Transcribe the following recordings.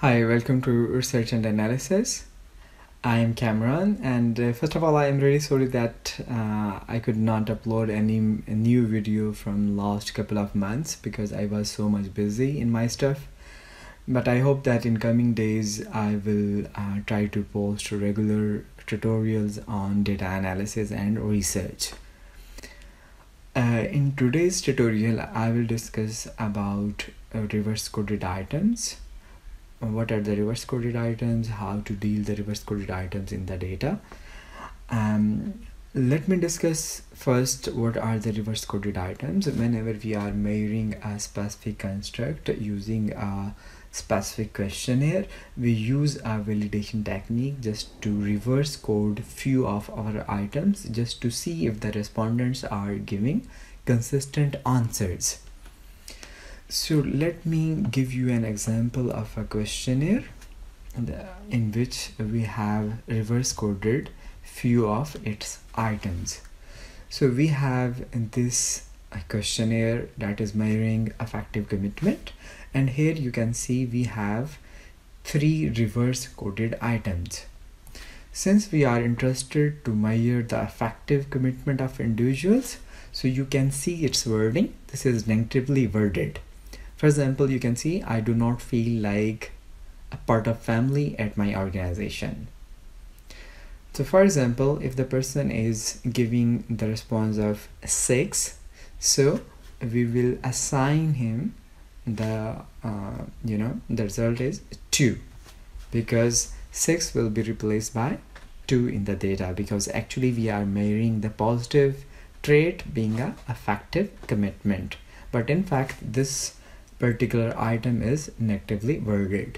Hi, welcome to Research and Analysis. I am Cameron, and first of all, I am really sorry that I could not upload any new video from last couple of months because I was so much busy in my stuff. But I hope that in coming days, I will try to post regular tutorials on data analysis and research. In today's tutorial, I will discuss about reverse coded items. What are the reverse coded items, how to deal the reverse coded items in the data. Let me discuss first what are the reverse coded items. Whenever we are measuring a specific construct using a specific questionnaire, we use a validation technique just to reverse code few of our items just to see if the respondents are giving consistent answers. So let me give you an example of a questionnaire in which we have reverse coded few of its items. So we have this questionnaire that is measuring affective commitment, and here you can see we have 3 reverse coded items. Since we are interested to measure the affective commitment of individuals, so you can see its wording. This is negatively worded. For example, you can see, I do not feel like a part of family at my organization. So for example, if the person is giving the response of 6, so we will assign him the, the result is 2, because 6 will be replaced by 2 in the data, because actually we are measuring the positive trait being an affective commitment. But in fact, this particular item is negatively worded.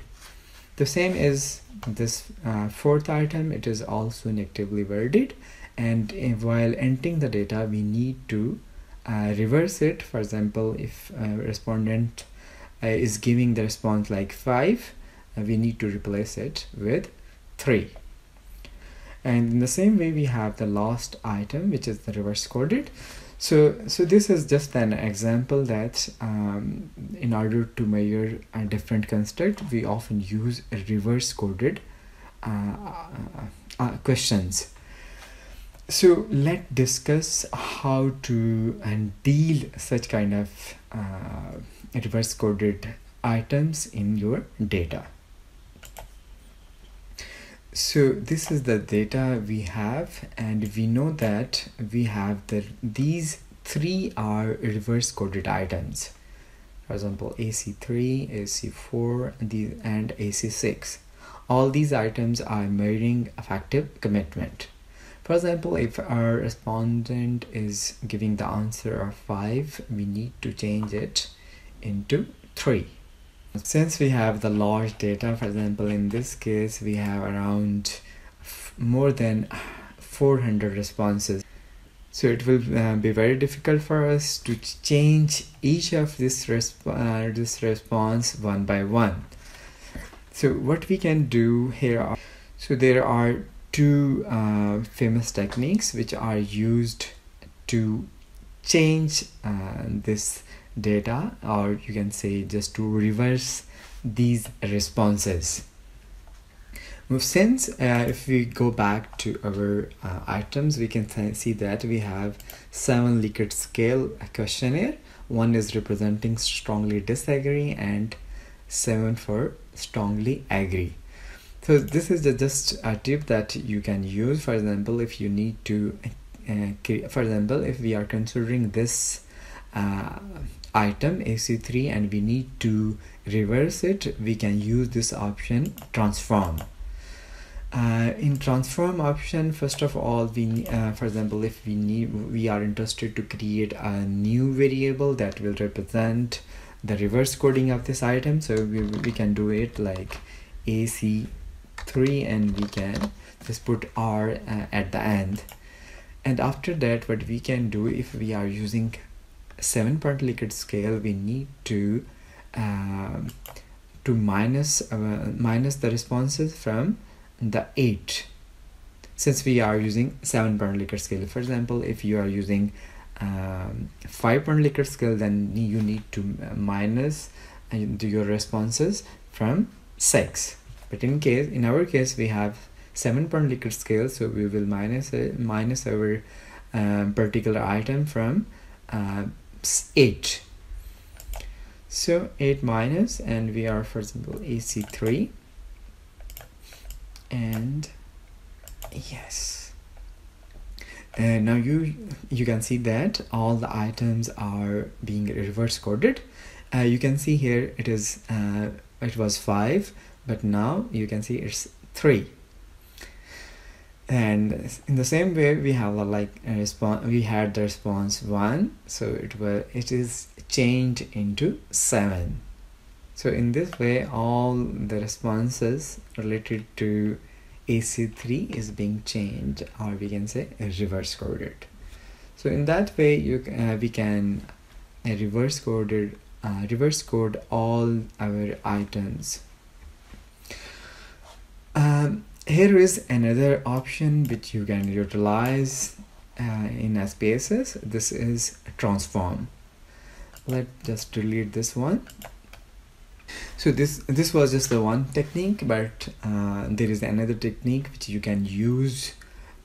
The same is this 4th item. It is also negatively worded, and while entering the data we need to reverse it. For example, if a respondent is giving the response like 5, we need to replace it with 3. And in the same way, we have the last item, which is the reverse coded. So this is just an example that in order to measure a different construct, we often use reverse coded questions. So let's discuss how to deal such kind of reverse coded items in your data. So this is the data we have, and we know that we have these 3 are reverse coded items. For example, AC3, AC4, and AC6. All these items are measuring affective commitment. For example, if our respondent is giving the answer of 5, we need to change it into 3. Since we have the large data, for example, in this case, we have around more than 400 responses. So it will be very difficult for us to change each of this, response one by one. So what we can do here are, so there are 2 famous techniques which are used to change this data, or you can say just to reverse these responses. Since if we go back to our items, we can see that we have 7 Likert scale questionnaire. 1 is representing strongly disagree and 7 for strongly agree. So this is just a tip that you can use. For example, if you need to for example, if we are considering this item AC3 and we need to reverse it, we can use this option transform. In transform option, first of all, we for example, if we are interested to create a new variable that will represent the reverse coding of this item, so we can do it like AC3, and we can just put R at the end. And after that, what we can do, if we are using 7-point Likert scale, we need to minus the responses from the 8, since we are using 7-point Likert scale. For example, if you are using 5-point Likert scale, then you need to minus your responses from 6. But in our case we have 7-point Likert scale, so we will minus our particular item from 8. So 8 minus, and we are, for example, EC3, and yes. Now you can see that all the items are being reverse coded. You can see here it is it was 5, but now you can see it's 3. And in the same way, we have the response 1, so it is changed into 7. So in this way, all the responses related to AC3 is being changed, or we can say reverse coded. So in that way, we can reverse code all our items. Here is another option which you can utilize in SPSS. This is a transform. Let's just delete this one. So this was just the one technique, but there is another technique which you can use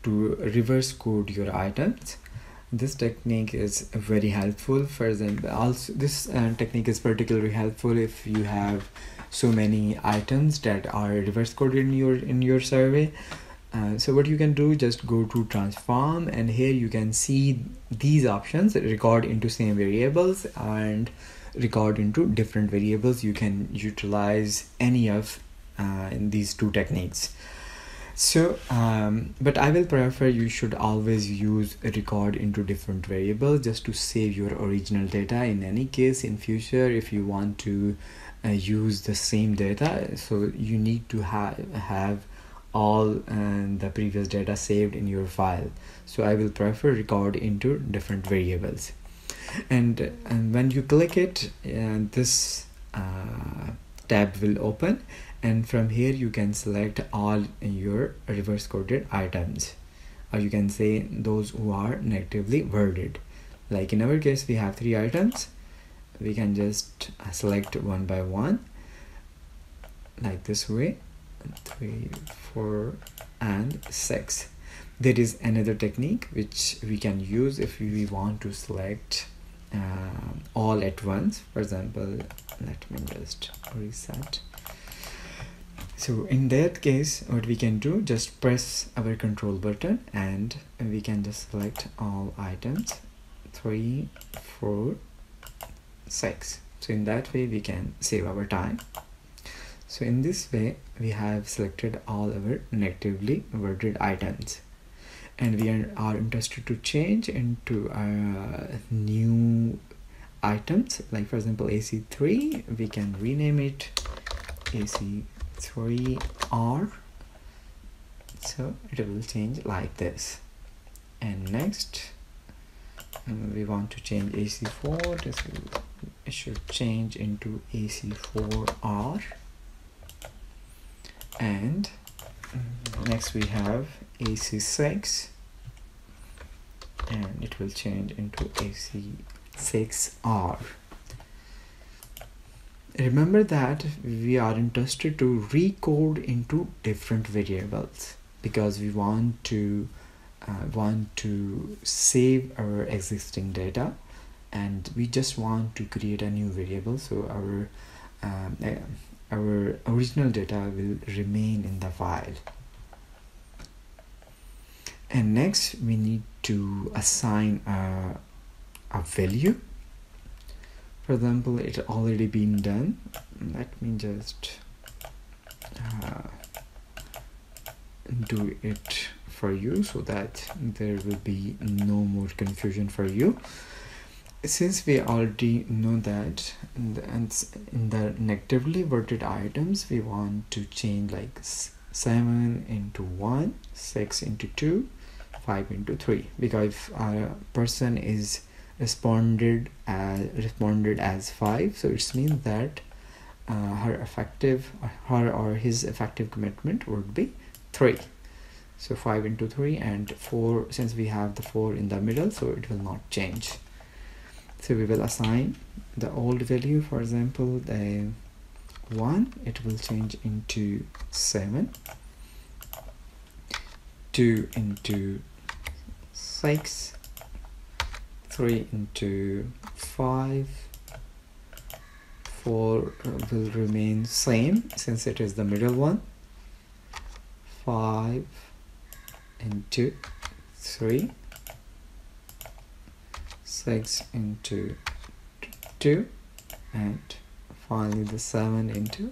to reverse code your items. This technique is very helpful. For example, also this technique is particularly helpful if you have so many items that are reverse coded in your survey. So what you can do, just go to transform, and here you can see these options: record into same variables and record into different variables. You can utilize any of in these two techniques. So but I will prefer you should always use a record into different variables, just to save your original data. In any case, in future, if you want to use the same data, so you need to have all the previous data saved in your file. So I will prefer record into different variables, and when you click it, this tab will open, and from here you can select all your reverse coded items, or you can say those who are negatively worded. Like in our case, we have 3 items. We can just select one by one, like this way: 3, 4, and 6. There is another technique which we can use if we want to select all at once. For example, let me just reset. So in that case, what we can do, just press our control button, and we can just select all items 3, 4, 6. So in that way we can save our time. So in this way we have selected all our negatively worded items, and we are interested to change into new items. Like for example, AC3, we can rename it AC3R, so it will change like this. And next, we want to change AC4. It should change into AC4R. And next we have AC6, and it will change into AC6R. Remember that we are interested to recode into different variables, because we want to save our existing data, and we just want to create a new variable, so our original data will remain in the file. And next we need to assign a value. For example, it already been done. Let me just do it for you, so that there will be no more confusion for you, since we already know that in the negatively worded items we want to change like 7 into 1, 6 into 2, 5 into 3, because if a person is responded as 5, so it means that her or his effective commitment would be 3. So 5 into 3 and 4, since we have the 4 in the middle, so it will not change. So we will assign the old value. For example, the 1, it will change into 7, 2 into 6, 3 into 5, 4 will remain same since it is the middle one, 5 into 3, 6 into 2, and finally the 7 into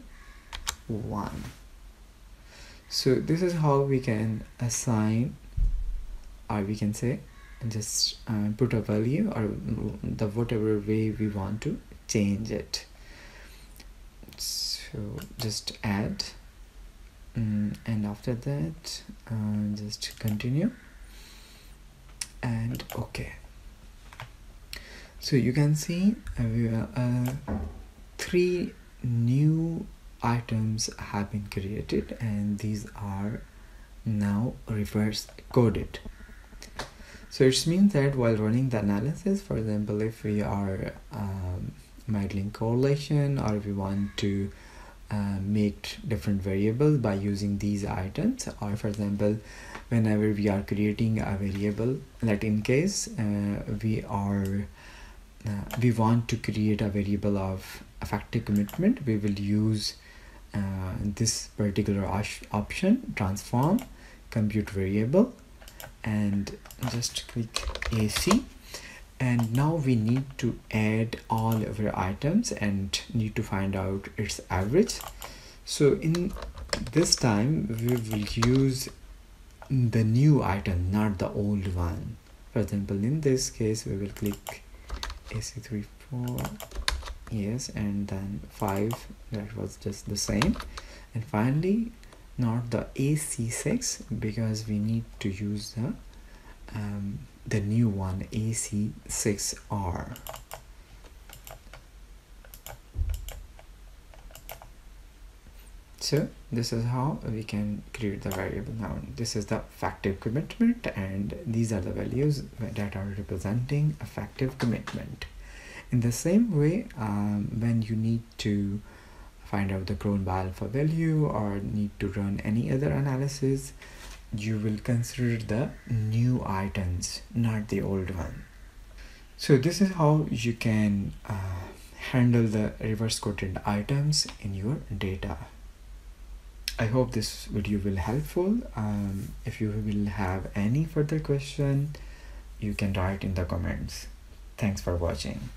1. So this is how we can assign, or we can say just put a value or the whatever way we want to change it. So just add, and after that just continue and okay. So you can see we have 3 new items have been created, and these are now reverse coded. So it means that while running the analysis, for example, if we are modeling correlation, or if we want to make different variables by using these items, or for example, whenever we are creating a variable, like in case we want to create a variable of effective commitment, we will use this particular option, transform compute variable, and just click AC. And now we need to add all of our items and need to find out its average. So in this time we will use the new item, not the old one. For example, in this case we will click AC34, yes, and then 5, that was just the same, and finally not the AC6, because we need to use the new one, AC6R. So this is how we can create the variable. Now this is the effective commitment, and these are the values that are representing effective commitment. In the same way, when you need to find out the Cronbach alpha value or need to run any other analysis, you will consider the new items, not the old one. So this is how you can handle the reverse coded items in your data. I hope this video will helpful. If you will have any further question, you can write in the comments. Thanks for watching.